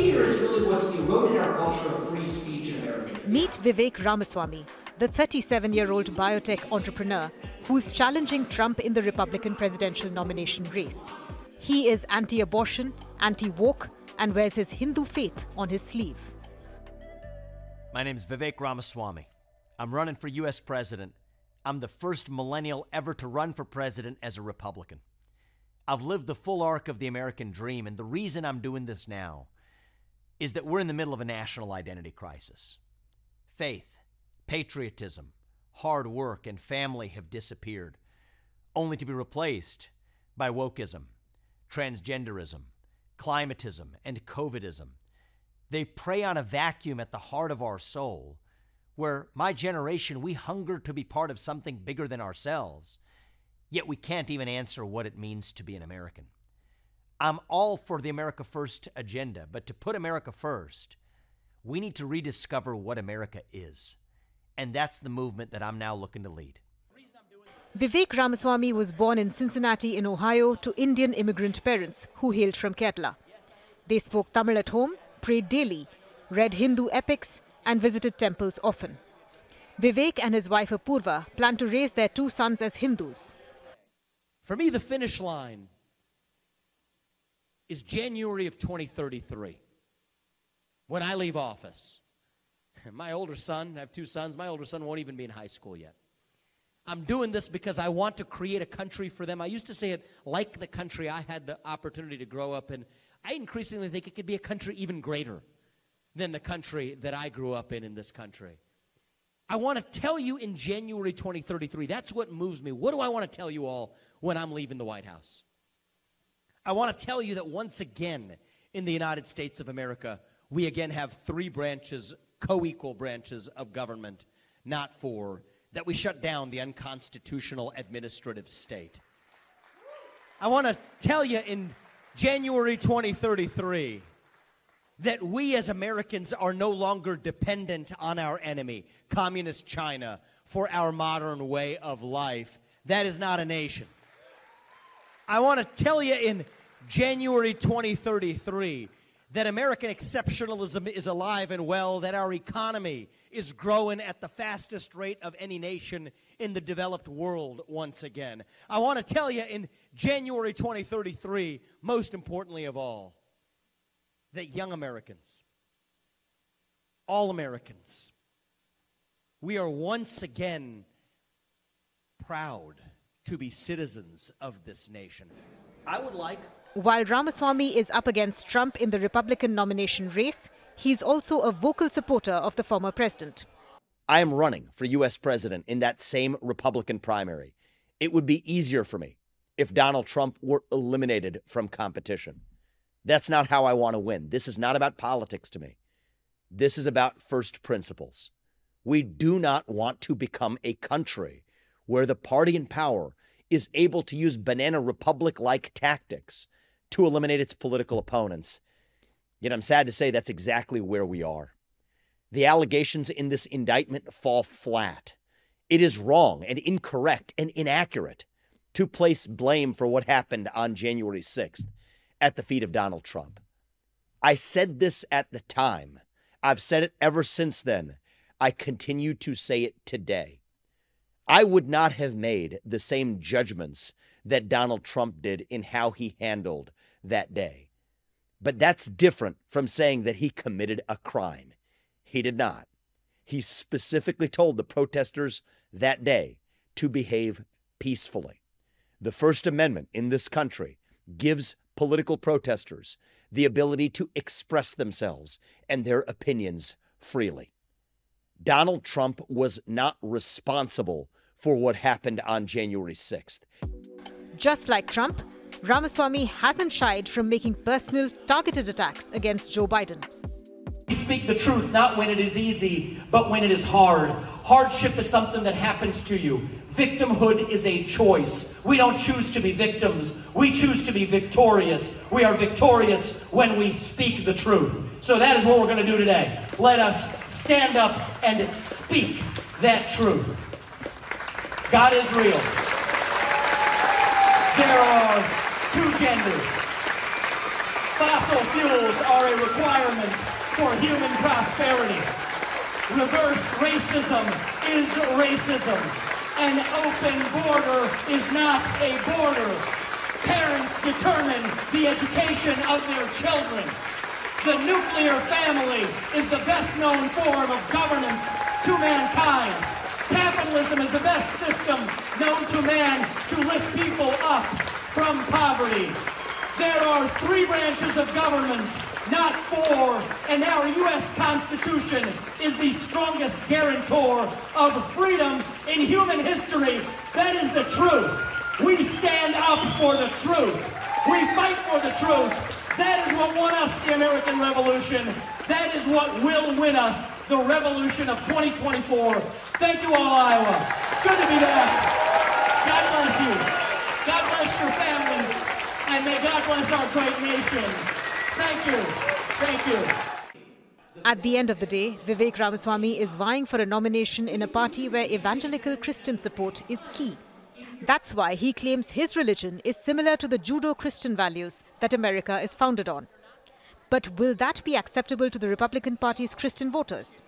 fear is really what's eroded our culture of free speech in America. Meet Vivek Ramaswamy, the 37-year-old biotech entrepreneur who's challenging Trump in the Republican presidential nomination race. He is anti-abortion, anti-woke, and wears his Hindu faith on his sleeve. My name's Vivek Ramaswamy. I'm running for U.S. president. I'm the first millennial ever to run for president as a Republican. I've lived the full arc of the American dream, and the reason I'm doing this now is that we're in the middle of a national identity crisis. Faith, patriotism, hard work, and family have disappeared, only to be replaced by wokeism, transgenderism, climatism, and covidism. They prey on a vacuum at the heart of our soul, where my generation, we hunger to be part of something bigger than ourselves, yet we can't even answer what it means to be an American. I'm all for the America First agenda, but to put America first, we need to rediscover what America is. And that's the movement that I'm now looking to lead. Vivek Ramaswamy was born in Cincinnati in Ohio to Indian immigrant parents who hailed from Kerala. They spoke Tamil at home, prayed daily, read Hindu epics, and visited temples often. Vivek and his wife Apoorva plan to raise their two sons as Hindus. For me, the finish line is January of 2033, when I leave office. My older son, I have two sons, my older son won't even be in high school yet. I'm doing this because I want to create a country for them. I used to say it like the country I had the opportunity to grow up in. I increasingly think it could be a country even greater than the country that I grew up in this country. I want to tell you in January 2033, that's what moves me. What do I want to tell you all when I'm leaving the White House? I want to tell you that once again in the United States of America, we again have three branches, co-equal branches of government, not four, that we shut down the unconstitutional administrative state. I want to tell you in January 2033 that we as Americans are no longer dependent on our enemy, Communist China, for our modern way of life. That is not a nation. I want to tell you in January 2033 that American exceptionalism is alive and well, that our economy is growing at the fastest rate of any nation in the developed world once again. I want to tell you in January 2033, most importantly of all, that young Americans, all Americans, we are once again proud to be citizens of this nation. I would like... While Ramaswamy is up against Trump in the Republican nomination race, he's also a vocal supporter of the former president. I am running for U.S. president in that same Republican primary. It would be easier for me if Donald Trump were eliminated from competition. That's not how I want to win. This is not about politics to me. This is about first principles. We do not want to become a country where the party in power is able to use banana republic-like tactics to eliminate its political opponents. Yet I'm sad to say that's exactly where we are. The allegations in this indictment fall flat. It is wrong and incorrect and inaccurate to place blame for what happened on January 6th at the feet of Donald Trump. I said this at the time. I've said it ever since then. I continue to say it today. I would not have made the same judgments that Donald Trump did in how he handled that day. But that's different from saying that he committed a crime. He did not. He specifically told the protesters that day to behave peacefully. The First Amendment in this country gives political protesters the ability to express themselves and their opinions freely. Donald Trump was not responsible for what happened on January 6th. Just like Trump, Ramaswamy hasn't shied from making personal, targeted attacks against Joe Biden. We speak the truth not when it is easy, but when it is hard. Hardship is something that happens to you. Victimhood is a choice. We don't choose to be victims. We choose to be victorious. We are victorious when we speak the truth. So that is what we're going to do today. Let us stand up and speak that truth. God is real. There are two genders. Fossil fuels are a requirement for human prosperity. Reverse racism is racism. An open border is not a border. Parents determine the education of their children. The nuclear family is the best-known form of governance to mankind. Capitalism is the best system known to man to lift people up from poverty. There are three branches of government, not four, and our U.S. Constitution is the strongest guarantor of freedom in human history. That is the truth. We stand up for the truth. We fight for the truth. That is what won us the American Revolution. That is what will win us the revolution of 2024. Thank you all, Iowa. It's good to be back. God bless you. God bless your families. And may God bless our great nation. Thank you. Thank you. At the end of the day, Vivek Ramaswamy is vying for a nomination in a party where evangelical Christian support is key. That's why he claims his religion is similar to the Judeo-Christian values that America is founded on. But will that be acceptable to the Republican Party's Christian voters?